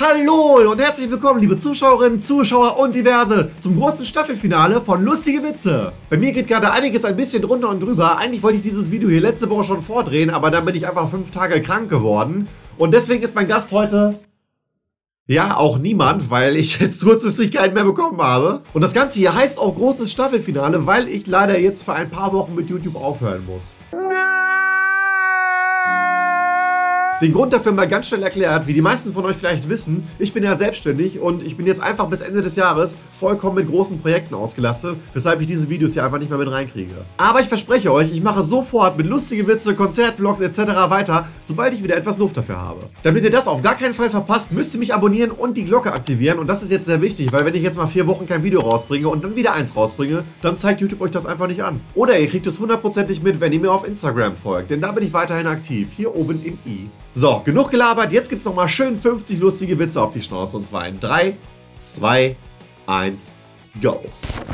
Hallo und herzlich willkommen, liebe Zuschauerinnen, Zuschauer und Diverse, zum großen Staffelfinale von Lustige Witze. Bei mir geht gerade einiges ein bisschen drunter und drüber. Eigentlich wollte ich dieses Video hier letzte Woche schon vordrehen, aber dann bin ich einfach 5 Tage krank geworden. Und deswegen ist mein Gast heute, ja, auch niemand, weil ich jetzt kurzfristig keinen mehr bekommen habe. Und das Ganze hier heißt auch großes Staffelfinale, weil ich leider jetzt für ein paar Wochen mit YouTube aufhören muss. Den Grund dafür mal ganz schnell erklärt, wie die meisten von euch vielleicht wissen, ich bin ja selbstständig und ich bin jetzt einfach bis Ende des Jahres vollkommen mit großen Projekten ausgelastet, weshalb ich diese Videos hier einfach nicht mehr mit reinkriege. Aber ich verspreche euch, ich mache sofort mit lustigen Witze, Konzertvlogs etc. weiter, sobald ich wieder etwas Luft dafür habe. Damit ihr das auf gar keinen Fall verpasst, müsst ihr mich abonnieren und die Glocke aktivieren, und das ist jetzt sehr wichtig, weil wenn ich jetzt mal 4 Wochen kein Video rausbringe und dann wieder eins rausbringe, dann zeigt YouTube euch das einfach nicht an. Oder ihr kriegt es hundertprozentig mit, wenn ihr mir auf Instagram folgt, denn da bin ich weiterhin aktiv, hier oben im i. So, genug gelabert, jetzt gibt's nochmal schön 50 lustige Witze auf die Schnauze, und zwar in 3, 2, 1, go.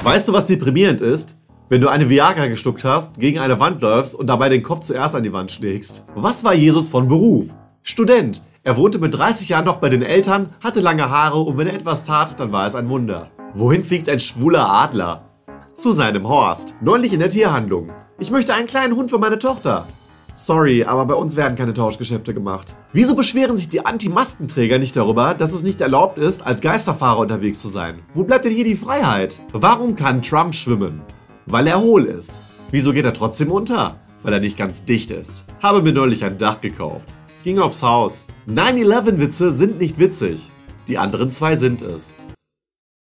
Weißt du, was deprimierend ist? Wenn du eine Viagra geschluckt hast, gegen eine Wand läufst und dabei den Kopf zuerst an die Wand schlägst. Was war Jesus von Beruf? Student. Er wohnte mit 30 Jahren noch bei den Eltern, hatte lange Haare und wenn er etwas tat, dann war es ein Wunder. Wohin fliegt ein schwuler Adler? Zu seinem Horst. Neulich in der Tierhandlung. Ich möchte einen kleinen Hund für meine Tochter. Sorry, aber bei uns werden keine Tauschgeschäfte gemacht. Wieso beschweren sich die Anti-Maskenträger nicht darüber, dass es nicht erlaubt ist, als Geisterfahrer unterwegs zu sein? Wo bleibt denn hier die Freiheit? Warum kann Trump schwimmen? Weil er hohl ist. Wieso geht er trotzdem unter? Weil er nicht ganz dicht ist. Habe mir neulich ein Dach gekauft. Ging aufs Haus. 9/11-Witze sind nicht witzig. Die anderen zwei sind es.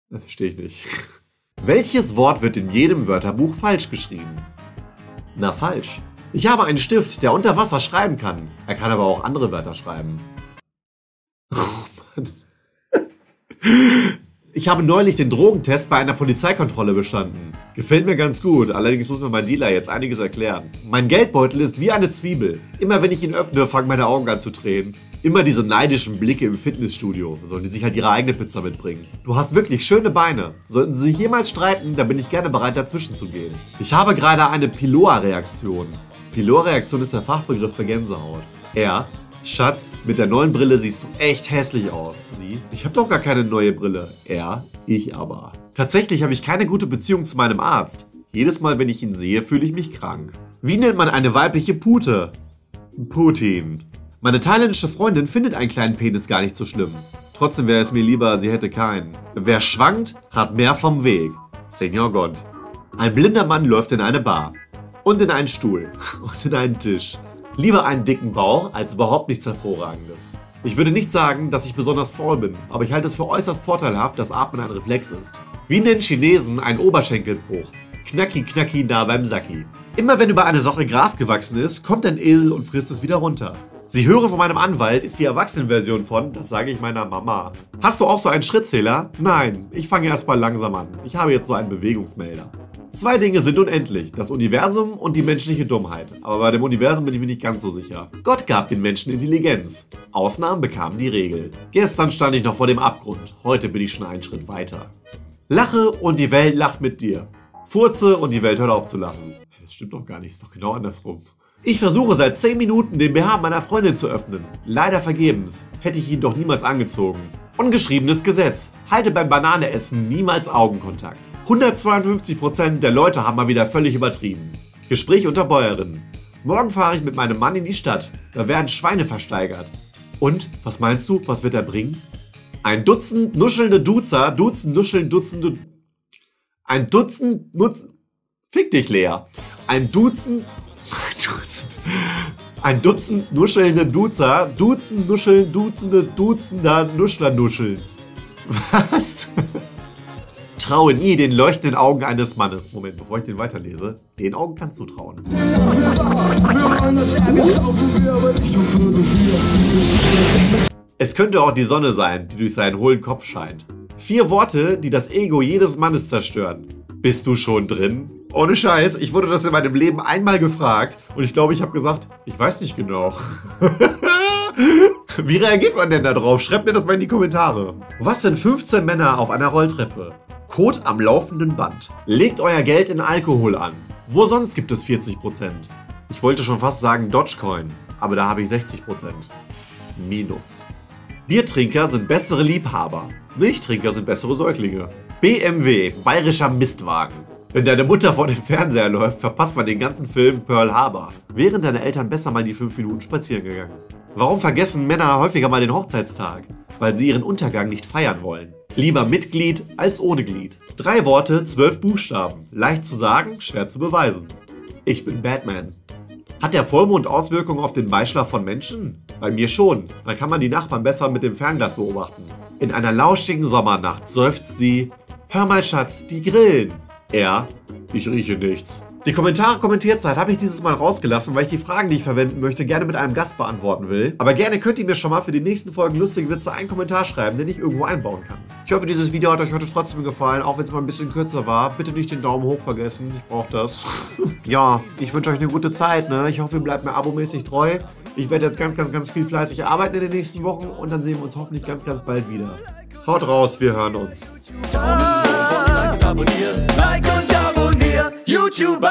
Das verstehe ich nicht. Welches Wort wird in jedem Wörterbuch falsch geschrieben? Na, falsch. Ich habe einen Stift, der unter Wasser schreiben kann. Er kann aber auch andere Wörter schreiben. Oh Mann. Ich habe neulich den Drogentest bei einer Polizeikontrolle bestanden. Gefällt mir ganz gut, allerdings muss mir mein Dealer jetzt einiges erklären. Mein Geldbeutel ist wie eine Zwiebel. Immer wenn ich ihn öffne, fangen meine Augen an zu tränen. Immer diese neidischen Blicke im Fitnessstudio. Sollen die sich halt ihre eigene Pizza mitbringen. Du hast wirklich schöne Beine. Sollten sie sich jemals streiten, dann bin ich gerne bereit, dazwischen zu gehen. Ich habe gerade eine Piloa-Reaktion. Piloa-Reaktion ist der Fachbegriff für Gänsehaut. Er: Schatz, mit der neuen Brille siehst du echt hässlich aus. Sie: Ich habe doch gar keine neue Brille. Er: Ich aber. Tatsächlich habe ich keine gute Beziehung zu meinem Arzt. Jedes Mal, wenn ich ihn sehe, fühle ich mich krank. Wie nennt man eine weibliche Pute? Putin. Meine thailändische Freundin findet einen kleinen Penis gar nicht so schlimm. Trotzdem wäre es mir lieber, sie hätte keinen. Wer schwankt, hat mehr vom Weg. Senior Gott. Ein blinder Mann läuft in eine Bar. Und in einen Stuhl. Und in einen Tisch. Lieber einen dicken Bauch als überhaupt nichts Hervorragendes. Ich würde nicht sagen, dass ich besonders faul bin, aber ich halte es für äußerst vorteilhaft, dass Atmen ein Reflex ist. Wie nennen Chinesen einen Oberschenkelbruch? Knacki, knacki, nah beim Sacki. Immer wenn über eine Sache Gras gewachsen ist, kommt ein Esel und frisst es wieder runter. Sie hören von meinem Anwalt ist die Erwachsenenversion von Das sage ich meiner Mama. Hast du auch so einen Schrittzähler? Nein, ich fange erstmal langsam an. Ich habe jetzt so einen Bewegungsmelder. 2 Dinge sind unendlich, das Universum und die menschliche Dummheit. Aber bei dem Universum bin ich mir nicht ganz so sicher. Gott gab den Menschen Intelligenz. Ausnahmen bekamen die Regel. Gestern stand ich noch vor dem Abgrund, heute bin ich schon einen Schritt weiter. Lache und die Welt lacht mit dir. Furze und die Welt hört auf zu lachen. Das stimmt doch gar nicht, ist doch genau andersrum. Ich versuche seit 10 Minuten den BH meiner Freundin zu öffnen. Leider vergebens, hätte ich ihn doch niemals angezogen. Ungeschriebenes Gesetz. Halte beim Bananeessen niemals Augenkontakt. 152% der Leute haben mal wieder völlig übertrieben. Gespräch unter Bäuerinnen. Morgen fahre ich mit meinem Mann in die Stadt. Da werden Schweine versteigert. Und, was meinst du, was wird er bringen? Ein Dutzend nuschelnde Duzer, Dutzend nuscheln, Dutzende... Ein Dutzend nutz... Fick dich, Lea. Ein Dutzend nuschelnde Duzer, Dutzend nuscheln, Dutzende, Dutzender, Nuschler nuscheln. Was? Traue nie den leuchtenden Augen eines Mannes. Moment, bevor ich den weiterlese. Den Augen kannst du trauen. Es könnte auch die Sonne sein, die durch seinen hohlen Kopf scheint. 4 Worte, die das Ego jedes Mannes zerstören. Bist du schon drin? Ohne Scheiß, ich wurde das in meinem Leben einmal gefragt und ich glaube, ich habe gesagt, ich weiß nicht genau. Wie reagiert man denn da drauf? Schreibt mir das mal in die Kommentare. Was sind 15 Männer auf einer Rolltreppe? Kot am laufenden Band. Legt euer Geld in Alkohol an. Wo sonst gibt es 40%? Ich wollte schon fast sagen Dogecoin, aber da habe ich 60%. Minus. Biertrinker sind bessere Liebhaber. Milchtrinker sind bessere Säuglinge. BMW, bayerischer Mistwagen. Wenn deine Mutter vor dem Fernseher läuft, verpasst man den ganzen Film Pearl Harbor. Wären deine Eltern besser mal die 5 Minuten spazieren gegangen? Warum vergessen Männer häufiger mal den Hochzeitstag? Weil sie ihren Untergang nicht feiern wollen. Lieber mit Glied als ohne Glied. 3 Worte, 12 Buchstaben. Leicht zu sagen, schwer zu beweisen. Ich bin Batman. Hat der Vollmond Auswirkungen auf den Beischlaf von Menschen? Bei mir schon. Dann kann man die Nachbarn besser mit dem Fernglas beobachten. In einer lauschigen Sommernacht seufzt sie: Hör mal, Schatz, die grillen. Er: Ich rieche nichts. Die Kommentare-Kommentierzeit habe ich dieses Mal rausgelassen, weil ich die Fragen, die ich verwenden möchte, gerne mit einem Gast beantworten will. Aber gerne könnt ihr mir schon mal für die nächsten Folgen lustige Witze einen Kommentar schreiben, den ich irgendwo einbauen kann. Ich hoffe, dieses Video hat euch heute trotzdem gefallen, auch wenn es mal ein bisschen kürzer war. Bitte nicht den Daumen hoch vergessen, ich brauche das. Ja, ich wünsche euch eine gute Zeit, ne? Ich hoffe, ihr bleibt mir abomäßig treu. Ich werde jetzt ganz viel fleißig arbeiten in den nächsten Wochen und dann sehen wir uns hoffentlich ganz bald wieder. Haut raus, wir hören uns. Abonnier, like und abonnier, YouTube.